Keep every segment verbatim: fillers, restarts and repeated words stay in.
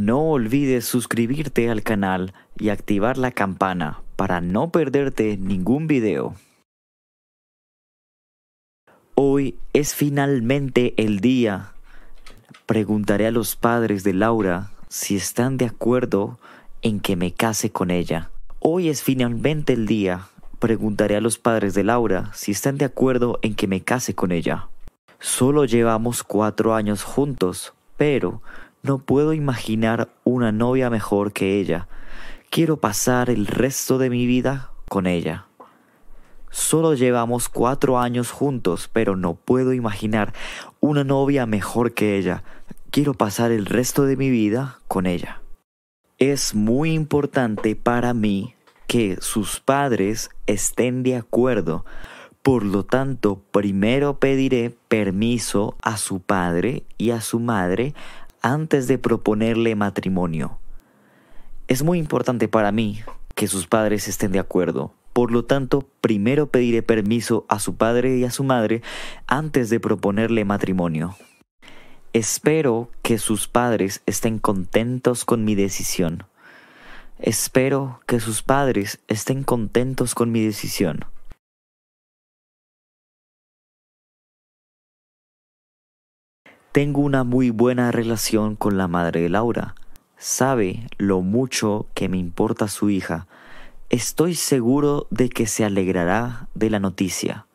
No olvides suscribirte al canal y activar la campana para no perderte ningún video. Hoy es finalmente el día. Preguntaré a los padres de Laura si están de acuerdo en que me case con ella. Hoy es finalmente el día. Preguntaré a los padres de Laura si están de acuerdo en que me case con ella. Solo llevamos cuatro años juntos, pero no puedo imaginar una novia mejor que ella. Quiero pasar el resto de mi vida con ella. Solo llevamos cuatro años juntos, pero no puedo imaginar una novia mejor que ella. Quiero pasar el resto de mi vida con ella. Es muy importante para mí que sus padres estén de acuerdo. Por lo tanto, primero pediré permiso a su padre y a su madre antes de proponerle matrimonio. Es muy importante para mí que sus padres estén de acuerdo. Por lo tanto, primero pediré permiso a su padre y a su madre antes de proponerle matrimonio. Espero que sus padres estén contentos con mi decisión. Espero que sus padres estén contentos con mi decisión. Tengo una muy buena relación con la madre de Laura. Sabe lo mucho que me importa su hija. Estoy seguro de que se alegrará de la noticia.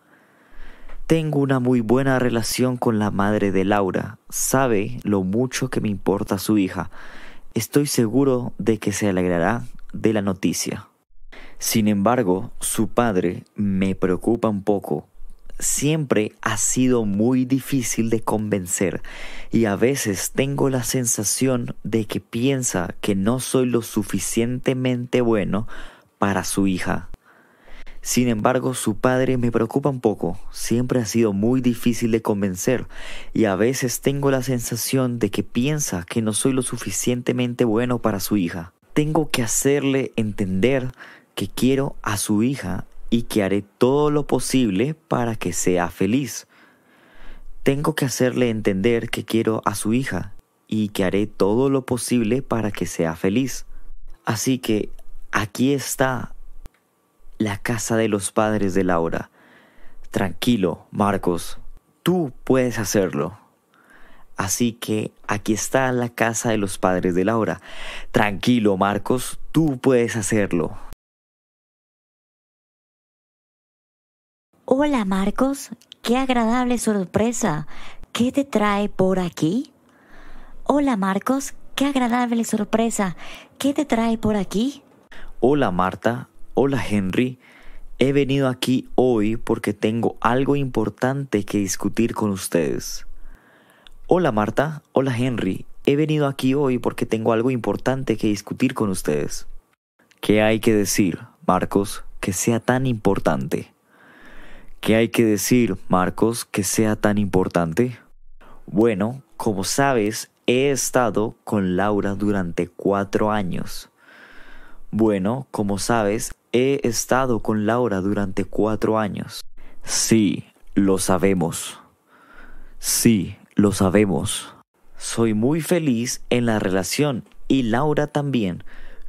Tengo una muy buena relación con la madre de Laura. Sabe lo mucho que me importa su hija. Estoy seguro de que se alegrará de la noticia. Sin embargo, su padre me preocupa un poco. Siempre ha sido muy difícil de convencer y a veces tengo la sensación de que piensa que no soy lo suficientemente bueno para su hija. Sin embargo, su padre me preocupa un poco. Siempre ha sido muy difícil de convencer y a veces tengo la sensación de que piensa que no soy lo suficientemente bueno para su hija. Tengo que hacerle entender que quiero a su hija y que haré todo lo posible para que sea feliz. Tengo que hacerle entender que quiero a su hija y que haré todo lo posible para que sea feliz. Así que aquí está la casa de los padres de Laura. Tranquilo, Marcos, tú puedes hacerlo. Así que aquí está la casa de los padres de Laura. Tranquilo, Marcos, tú puedes hacerlo. Hola Marcos, qué agradable sorpresa. ¿Qué te trae por aquí? Hola Marcos, qué agradable sorpresa. ¿Qué te trae por aquí? Hola Marta, hola Henry. He venido aquí hoy porque tengo algo importante que discutir con ustedes. Hola Marta, hola Henry. He venido aquí hoy porque tengo algo importante que discutir con ustedes. ¿Qué hay que decir, Marcos, que sea tan importante? ¿Qué hay que decir, Marcos, que sea tan importante? Bueno, como sabes, he estado con Laura durante cuatro años. Bueno, como sabes, he estado con Laura durante cuatro años. Sí, lo sabemos. Sí, lo sabemos. Soy muy feliz en la relación y Laura también.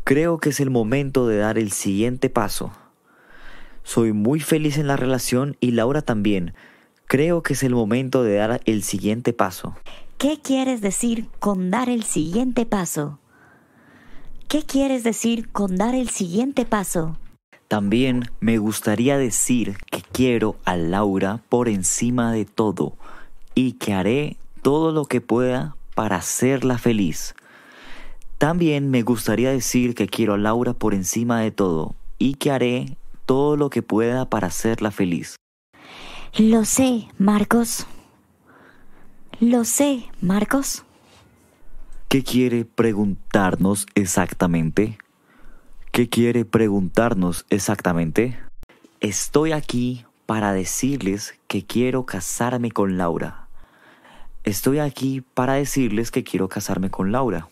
Creo que es el momento de dar el siguiente paso. Soy muy feliz en la relación y Laura también. Creo que es el momento de dar el siguiente paso. ¿Qué quieres decir con dar el siguiente paso? ¿Qué quieres decir con dar el siguiente paso? También me gustaría decir que quiero a Laura por encima de todo y que haré todo lo que pueda para hacerla feliz. También me gustaría decir que quiero a Laura por encima de todo y que haré todo lo que pueda para hacerla feliz. Lo sé, Marcos. Lo sé, Marcos. ¿Qué quiere preguntarnos exactamente? ¿Qué quiere preguntarnos exactamente? Estoy aquí para decirles que quiero casarme con Laura. Estoy aquí para decirles que quiero casarme con Laura.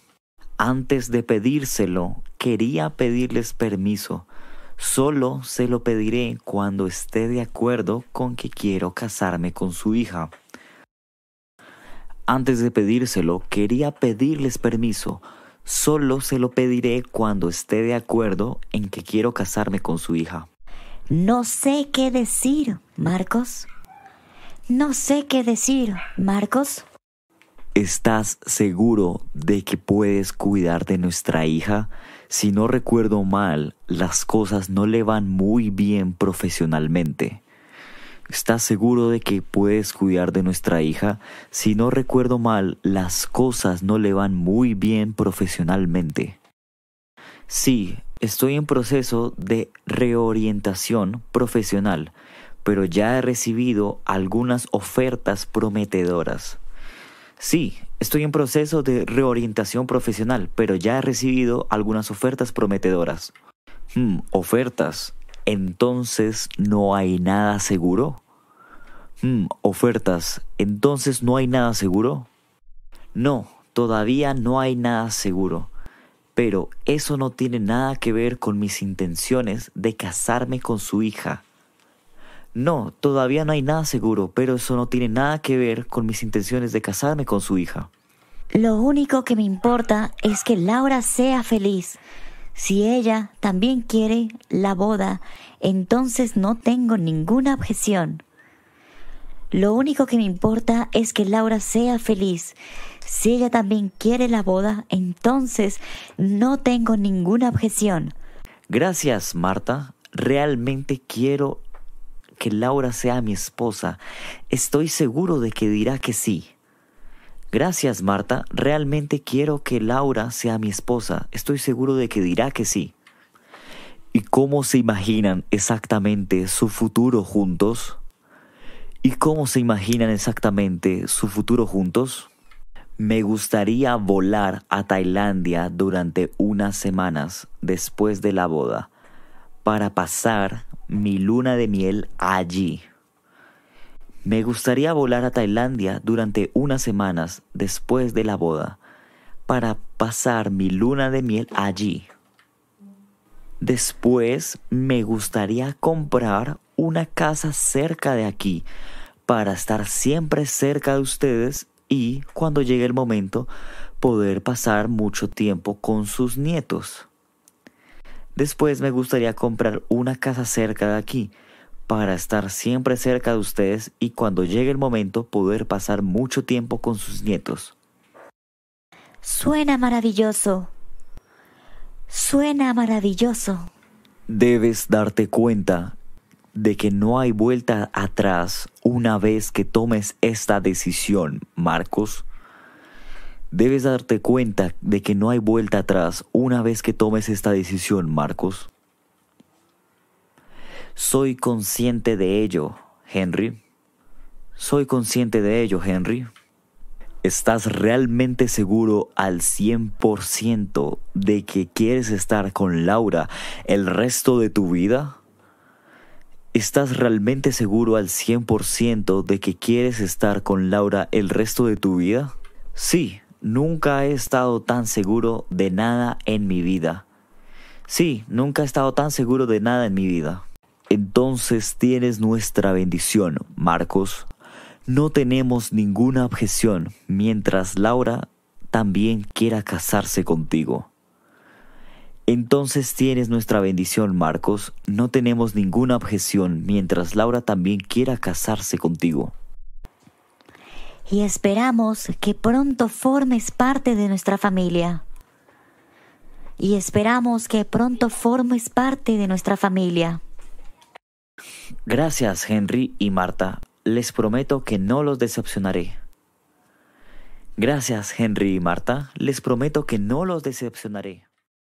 Antes de pedírselo, quería pedirles permiso. Solo se lo pediré cuando esté de acuerdo con que quiero casarme con su hija. Antes de pedírselo, quería pedirles permiso. Solo se lo pediré cuando esté de acuerdo en que quiero casarme con su hija. No sé qué decir, Marcos. No sé qué decir, Marcos. ¿Estás seguro de que puedes cuidar de nuestra hija? Si no recuerdo mal, las cosas no le van muy bien profesionalmente. ¿Estás seguro de que puedes cuidar de nuestra hija? Si no recuerdo mal, las cosas no le van muy bien profesionalmente. Sí, estoy en proceso de reorientación profesional, pero ya he recibido algunas ofertas prometedoras. Sí, estoy en proceso de reorientación profesional, pero ya he recibido algunas ofertas prometedoras. Hmm, ofertas. Entonces no hay nada seguro. Hmm, ofertas. Entonces no hay nada seguro. No, todavía no hay nada seguro. Pero eso no tiene nada que ver con mis intenciones de casarme con su hija. No, todavía no hay nada seguro, pero eso no tiene nada que ver con mis intenciones de casarme con su hija. Lo único que me importa es que Laura sea feliz. Si ella también quiere la boda, entonces no tengo ninguna objeción. Lo único que me importa es que Laura sea feliz. Si ella también quiere la boda, entonces no tengo ninguna objeción. Gracias, Marta. Realmente quiero que Laura sea mi esposa. Estoy seguro de que dirá que sí. Gracias, Marta. Realmente quiero que Laura sea mi esposa. Estoy seguro de que dirá que sí. ¿Y cómo se imaginan exactamente su futuro juntos? ¿Y cómo se imaginan exactamente su futuro juntos? Me gustaría volar a Tailandia durante unas semanas después de la boda para pasar mi luna de miel allí. Me gustaría volar a Tailandia durante unas semanas después de la boda para pasar mi luna de miel allí. Después me gustaría comprar una casa cerca de aquí para estar siempre cerca de ustedes y, cuando llegue el momento, poder pasar mucho tiempo con sus nietos. Después me gustaría comprar una casa cerca de aquí para estar siempre cerca de ustedes y cuando llegue el momento poder pasar mucho tiempo con sus nietos. Suena maravilloso. Suena maravilloso. Debes darte cuenta de que no hay vuelta atrás una vez que tomes esta decisión, Marcos. Debes darte cuenta de que no hay vuelta atrás una vez que tomes esta decisión, Marcos. Soy consciente de ello, Henry. Soy consciente de ello, Henry. ¿Estás realmente seguro al cien por ciento de que quieres estar con Laura el resto de tu vida? ¿Estás realmente seguro al cien por ciento de que quieres estar con Laura el resto de tu vida? Sí, nunca he estado tan seguro de nada en mi vida. Sí, nunca he estado tan seguro de nada en mi vida. Entonces tienes nuestra bendición, Marcos. No tenemos ninguna objeción mientras Laura también quiera casarse contigo. Entonces tienes nuestra bendición, Marcos. No tenemos ninguna objeción mientras Laura también quiera casarse contigo. Y esperamos que pronto formes parte de nuestra familia. Y esperamos que pronto formes parte de nuestra familia. Gracias, Henry y Marta. Les prometo que no los decepcionaré. Gracias, Henry y Marta. Les prometo que no los decepcionaré.